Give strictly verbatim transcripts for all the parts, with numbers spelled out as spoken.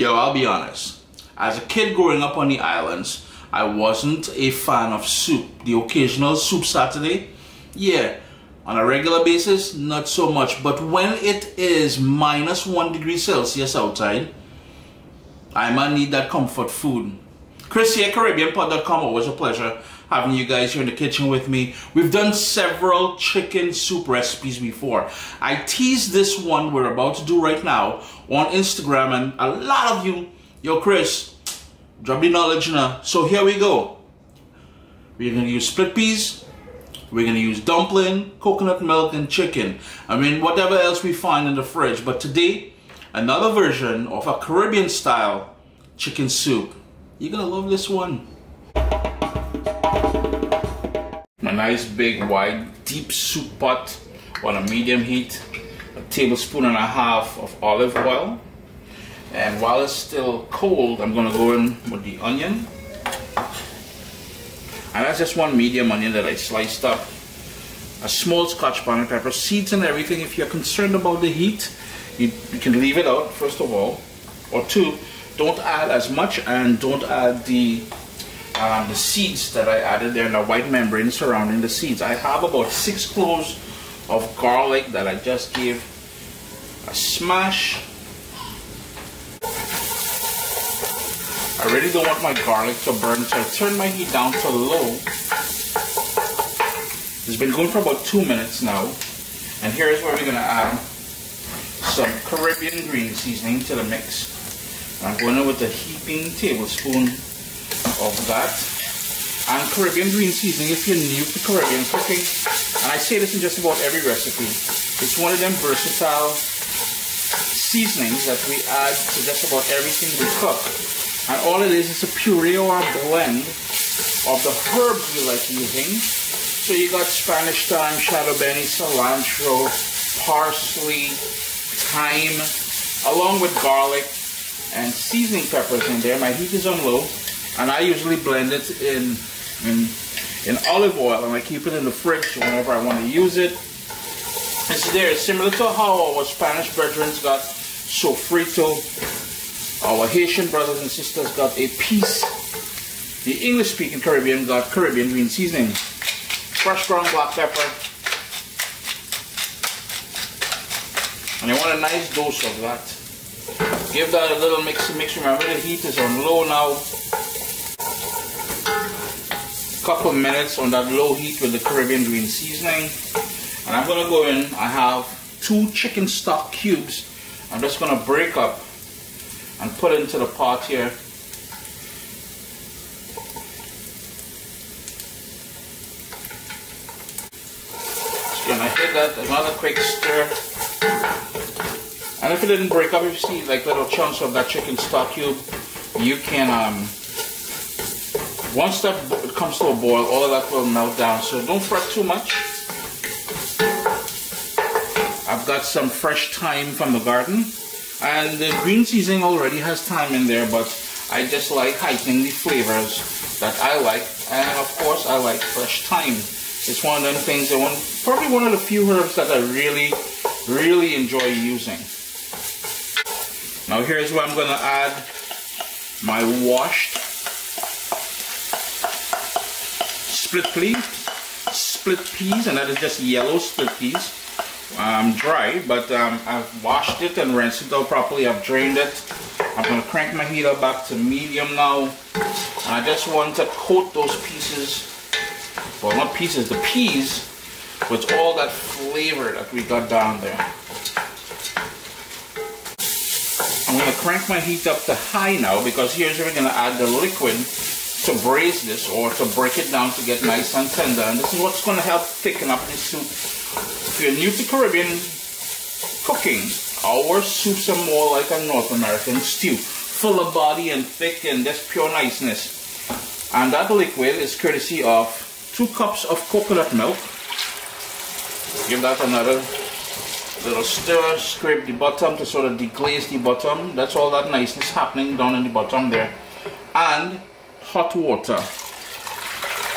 Yo, I'll be honest. As a kid growing up on the islands, I wasn't a fan of soup. The occasional soup Saturday, yeah, on a regular basis, not so much. But when it is minus one degree Celsius outside, I might need that comfort food. Chris here, Caribbean Pot dot com. Always a pleasure having you guys here in the kitchen with me. We've done several chicken soup recipes before. I teased this one we're about to do right now on Instagram, and a lot of you, yo Chris, drop the knowledge now. So here we go. We're gonna use split peas, we're gonna use dumpling, coconut milk, and chicken. I mean, whatever else we find in the fridge. But today, another version of a Caribbean style chicken soup. You're gonna love this one. A nice big wide deep soup pot on a medium heat, a tablespoon and a half of olive oil, and while it's still cold, I'm gonna go in with the onion. And that's just one medium onion that I sliced up, a small scotch bonnet pepper, seeds and everything. If you're concerned about the heat, you, you can leave it out first of all, or two, don't add as much and don't add the Um, the seeds that I added there, and the white membrane surrounding the seeds. I have about six cloves of garlic that I just gave a smash. I really don't want my garlic to burn, so I turned my heat down to low. It's been going for about two minutes now, and here's where we're going to add some Caribbean green seasoning to the mix. And I'm going in with a heaping tablespoon of that, and Caribbean green seasoning. If you're new to Caribbean cooking, and I say this in just about every recipe, it's one of them versatile seasonings that we add to just about everything we cook. And all it is is a puree or a blend of the herbs we like using. So you got Spanish thyme, shadow benny, cilantro, parsley, thyme, along with garlic and seasoning peppers in there. My heat is on low. And I usually blend it in, in in olive oil, and I keep it in the fridge whenever I want to use it. It's there, similar to how our Spanish brethren got sofrito, our Haitian brothers and sisters got a piece, the English-speaking Caribbean got Caribbean green seasoning, fresh ground black pepper, and I want a nice dose of that. Give that a little mix and mix. Remember, the heat is on low now. Couple minutes on that low heat with the Caribbean green seasoning, and I'm gonna go in. I have two chicken stock cubes. I'm just gonna break up and put into the pot here. Just gonna hit that, another quick stir. And if it didn't break up, if you see like little chunks of that chicken stock cube, you can um. Once that comes to a boil, all of that will melt down, so don't fret too much. I've got some fresh thyme from the garden, and the green seasoning already has thyme in there, but I just like heightening the flavors that I like, and of course I like fresh thyme. It's one of them things, that one, probably one of the few herbs that I really, really enjoy using. Now here's where I'm going to add my washed Split peas, split peas, and that is just yellow split peas. Um, dry, but um, I've washed it and rinsed it out properly. I've drained it. I'm gonna crank my heat up back to medium now, and I just want to coat those pieces, well, not pieces, the peas, with all that flavor that we got down there. I'm gonna crank my heat up to high now, because here's where we're gonna add the liquid to braise this, or to break it down to get nice and tender, and this is what's going to help thicken up this soup. If you're new to Caribbean cooking, our soups are more like a North American stew, full of body and thick and just pure niceness. And that liquid is courtesy of two cups of coconut milk. Give that another little stir, scrape the bottom to sort of deglaze the bottom. That's all that niceness happening down in the bottom there. And hot water.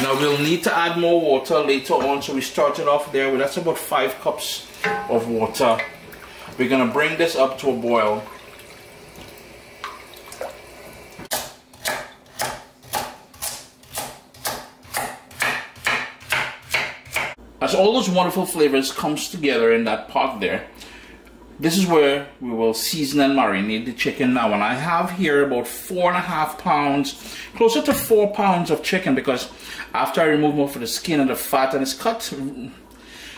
Now we'll need to add more water later on, so we started off there with that's about five cups of water. We're gonna bring this up to a boil. As all those wonderful flavors comes together in that pot there, this is where we will season and marinate the chicken now. And I have here about four and a half pounds, closer to four pounds of chicken, because after I remove most of the skin and the fat, and it's cut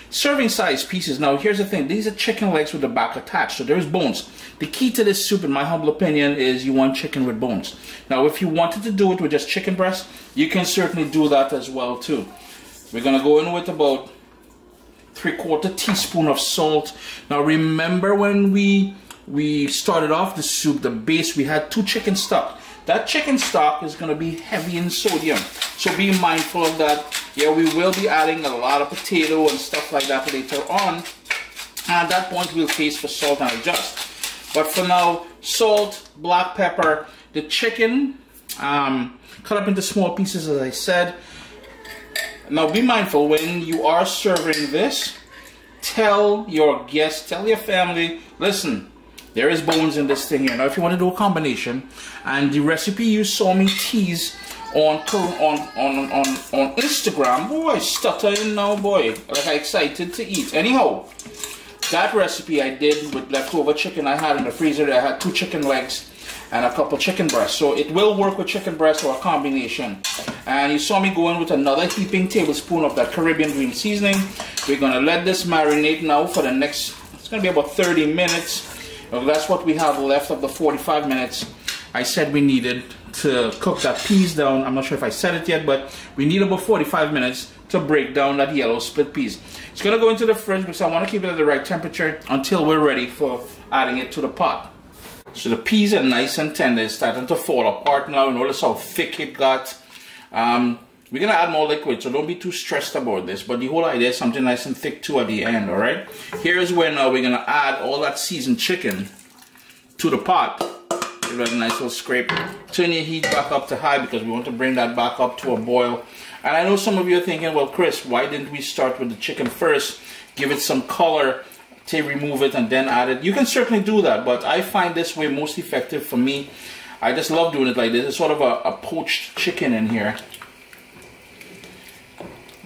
serving size pieces. Now here's the thing, these are chicken legs with the back attached, so there's bones. The key to this soup, in my humble opinion, is you want chicken with bones. Now if you wanted to do it with just chicken breast, you can certainly do that as well too. We're gonna go in with about three quarter teaspoon of salt. Now remember when we we started off the soup, the base, we had two chicken stock. That chicken stock is gonna be heavy in sodium, so be mindful of that. Yeah, we will be adding a lot of potato and stuff like that later on. And at that point, we'll taste for salt and adjust. But for now, salt, black pepper, the chicken, um, cut up into small pieces, as I said. Now be mindful when you are serving this, tell your guests, tell your family, listen, there is bones in this thing here. Now if you want to do a combination, and the recipe you saw me tease on on on on on Instagram, boy, stuttering now, boy, like I'm excited to eat. Anyhow, that recipe I did with leftover chicken I had in the freezer. I had two chicken legs and a couple chicken breasts, so it will work with chicken breast or a combination. And you saw me go in with another heaping tablespoon of that Caribbean green seasoning. We're gonna let this marinate now for the next. It's gonna be about thirty minutes. Well, that's what we have left of the forty-five minutes I said we needed to cook that peas down. I'm not sure if I said it yet, but we need about forty-five minutes to break down that yellow split peas. It's going to go into the fridge because I want to keep it at the right temperature until we're ready for adding it to the pot. So the peas are nice and tender. It's starting to fall apart now. Notice how thick it got. Um, we're going to add more liquid, so don't be too stressed about this, but the whole idea is something nice and thick too at the end, all right? Here's where now we're going to add all that seasoned chicken to the pot. Give it a nice little scrape. Turn your heat back up to high because we want to bring that back up to a boil. And I know some of you are thinking, well, Chris, why didn't we start with the chicken first, give it some color, to remove it and then add it? You can certainly do that, but I find this way most effective for me. I just love doing it like this. It's sort of a, a poached chicken in here.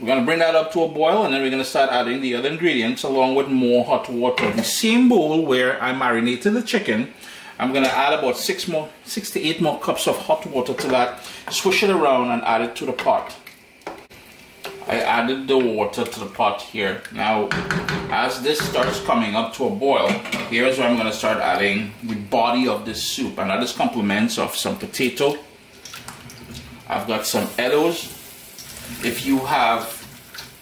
We're going to bring that up to a boil, and then we're going to start adding the other ingredients along with more hot water. The same bowl where I marinated the chicken, I'm going to add about six more, six to eight more cups of hot water to that, swish it around and add it to the pot. I added the water to the pot here. Now, as this starts coming up to a boil, here's where I'm going to start adding the body of this soup, and that is complements of some potato. I've got some eddos. If you have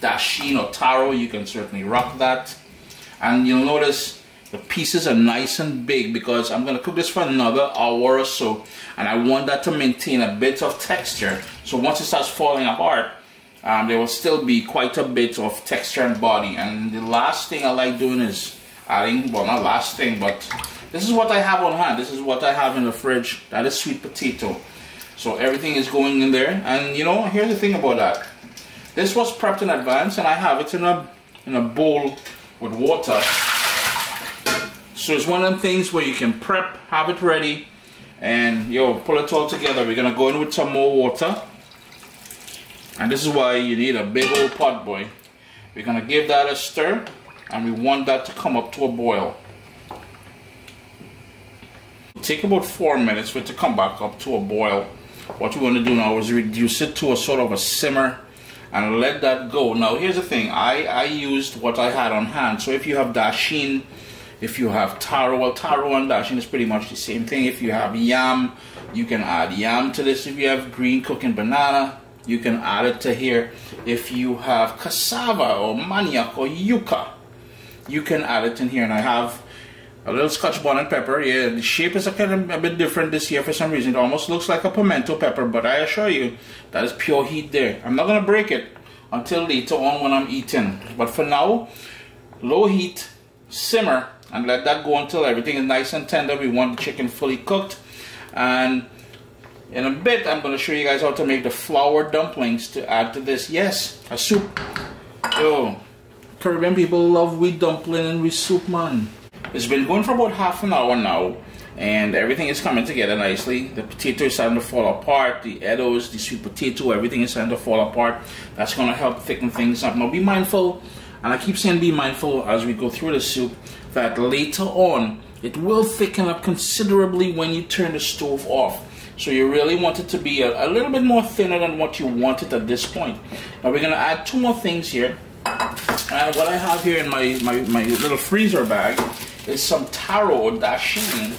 dasheen or taro, you can certainly rock that. And you'll notice the pieces are nice and big because I'm going to cook this for another hour or so. And I want that to maintain a bit of texture. So once it starts falling apart, um, there will still be quite a bit of texture and body. And the last thing I like doing is adding, well, not last thing, but this is what I have on hand. This is what I have in the fridge. That is sweet potato. So everything is going in there, and you know, here's the thing about that. This was prepped in advance, and I have it in a in a bowl with water. So it's one of them things where you can prep, have it ready, and yo, pull it all together. We're gonna go in with some more water, and this is why you need a big old pot, boy. We're gonna give that a stir, and we want that to come up to a boil. Take about four minutes for it to come back up to a boil. What we want to do now is reduce it to a sort of a simmer and let that go. Now here's the thing, I, I used what I had on hand. So if you have dasheen, if you have taro, well, taro and dasheen is pretty much the same thing. If you have yam, you can add yam to this. If you have green cooking banana, you can add it to here. If you have cassava or manioc or yuca, you can add it in here. And I have a little scotch bonnet pepper. Yeah, the shape is a, kind of a bit different this year for some reason. It almost looks like a pimento pepper, but I assure you, that is pure heat there. I'm not going to break it until later on when I'm eating. But for now, low heat, simmer, and let that go until everything is nice and tender. We want the chicken fully cooked. And in a bit, I'm going to show you guys how to make the flour dumplings to add to this. Yes, a soup. Yo, Caribbean people love wheat dumpling and wheat soup, man. It's been going for about half an hour now, and everything is coming together nicely. The potato is starting to fall apart, the eddos, the sweet potato, everything is starting to fall apart. That's going to help thicken things up. Now be mindful, and I keep saying be mindful as we go through the soup, that later on it will thicken up considerably when you turn the stove off. So you really want it to be a, a little bit more thinner than what you want it at this point. Now we're going to add two more things here. And what I have here in my, my, my little freezer bag is some taro or dasheen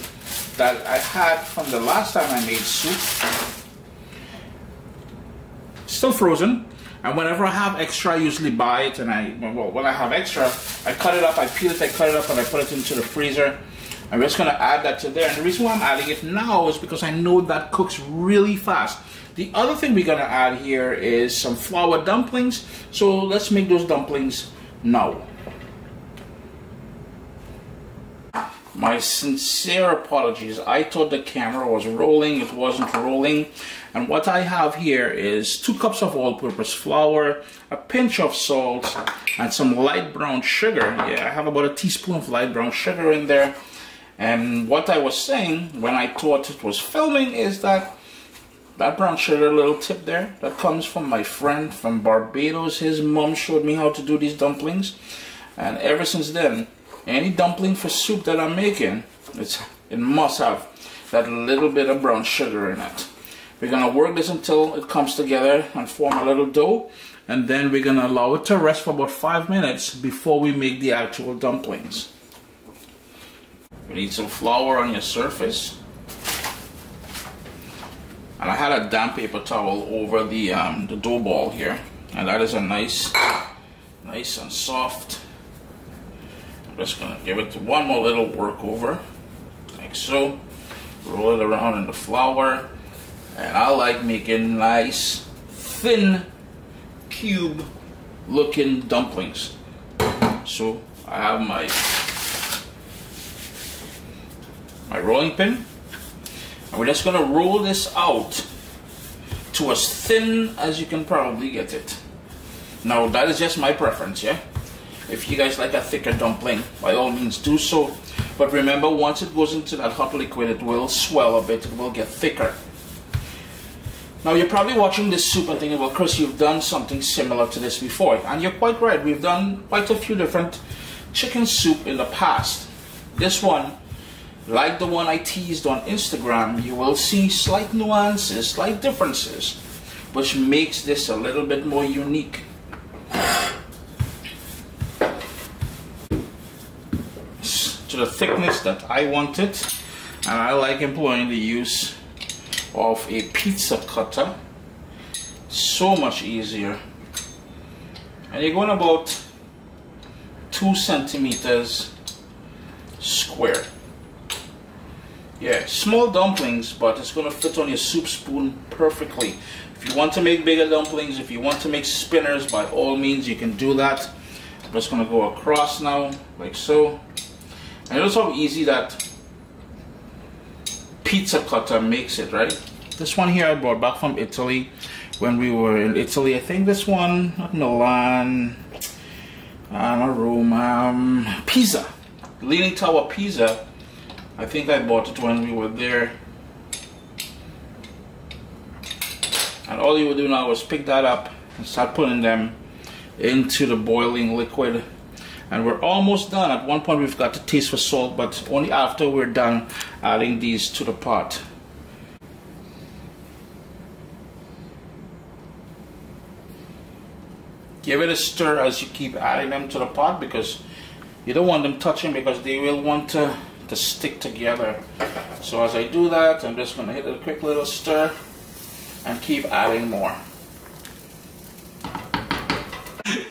that I had from the last time I made soup. Still frozen. And whenever I have extra, I usually buy it, and I, well, when I have extra, I cut it up, I peel it, I cut it up, and I put it into the freezer. I'm just going to add that to there, and the reason why I'm adding it now is because I know that cooks really fast. The other thing we're going to add here is some flour dumplings, so let's make those dumplings now. My sincere apologies, I thought the camera was rolling, it wasn't rolling. And what I have here is two cups of all-purpose flour, a pinch of salt, and some light brown sugar. Yeah, I have about a teaspoon of light brown sugar in there. And what I was saying when I thought it was filming is that that brown sugar little tip there, that comes from my friend from Barbados. His mom showed me how to do these dumplings. And ever since then, any dumpling for soup that I'm making, it's, it must have that little bit of brown sugar in it. We're going to work this until it comes together and form a little dough. And then we're going to allow it to rest for about five minutes before we make the actual dumplings. You need some flour on your surface. And I had a damp paper towel over the, um, the dough ball here. And that is a nice, nice and soft. I'm just going to give it one more little work over, like so. Roll it around in the flour. And I like making nice, thin, cube looking dumplings. So I have my my rolling pin, and we're just going to roll this out to as thin as you can probably get it. Now that is just my preference, yeah? If you guys like a thicker dumpling, by all means do so, but remember, once it goes into that hot liquid, it will swell a bit, it will get thicker. Now you're probably watching this soup and thinking, well Chris, you've done something similar to this before, and you're quite right, we've done quite a few different chicken soup in the past. This one, like the one I teased on Instagram, you will see slight nuances, slight differences, which makes this a little bit more unique. To the thickness that I want it, and I like employing the use of a pizza cutter. So much easier. And you're going about two centimeters square. Yeah, small dumplings, but it's going to fit on your soup spoon perfectly. If you want to make bigger dumplings, if you want to make spinners, by all means you can do that. I'm just going to go across now, like so. And notice how easy that pizza cutter makes it, right? This one here I brought back from Italy when we were in Italy. I think this one, not Milan, not Rome, um, Pisa. Leaning Tower Pisa. I think I bought it when we were there. And all you would do now is pick that up and start putting them into the boiling liquid. And we're almost done. At one point we've got to taste for salt, but only after we're done adding these to the pot. Give it a stir as you keep adding them to the pot, because you don't want them touching, because they will want to to stick together. So as I do that, I'm just going to hit a quick little stir and keep adding more.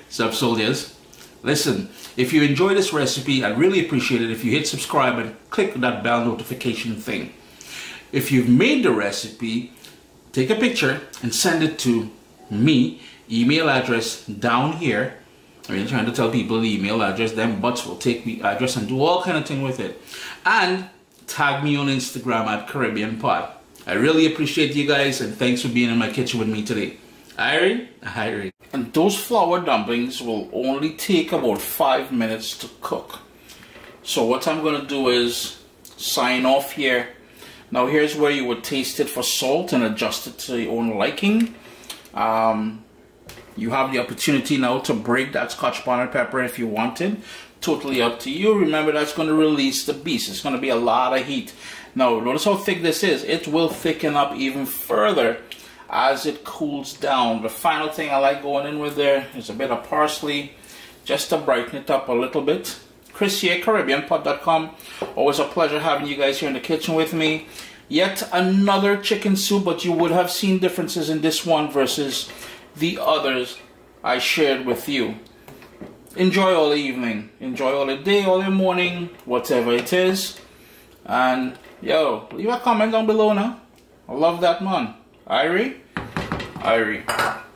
Sup soldiers, listen, if you enjoy this recipe, I'd really appreciate it if you hit subscribe and click that bell notification thing. If you've made the recipe, take a picture and send it to me, email address down here. I mean, trying to tell people the email address, them butts will take the address and do all kind of thing with it. And tag me on Instagram at Caribbean Pot. I really appreciate you guys, and thanks for being in my kitchen with me today. Irene? Irene. And those flour dumplings will only take about five minutes to cook. So what I'm going to do is sign off here. Now here's where you would taste it for salt and adjust it to your own liking. Um, you have the opportunity now to break that Scotch bonnet pepper if you wanted. Totally up to you. Remember, that's going to release the beast. It's going to be a lot of heat. Now notice how thick this is. It will thicken up even further as it cools down. The final thing I like going in with there is a bit of parsley, just to brighten it up a little bit. Chris here, Caribbean Pot dot com. Always a pleasure having you guys here in the kitchen with me. Yet another chicken soup, but you would have seen differences in this one versus the others I shared with you. Enjoy all the evening, enjoy all the day, all the morning, whatever it is. And yo, leave a comment down below now. I love that, man. Irie? Irie.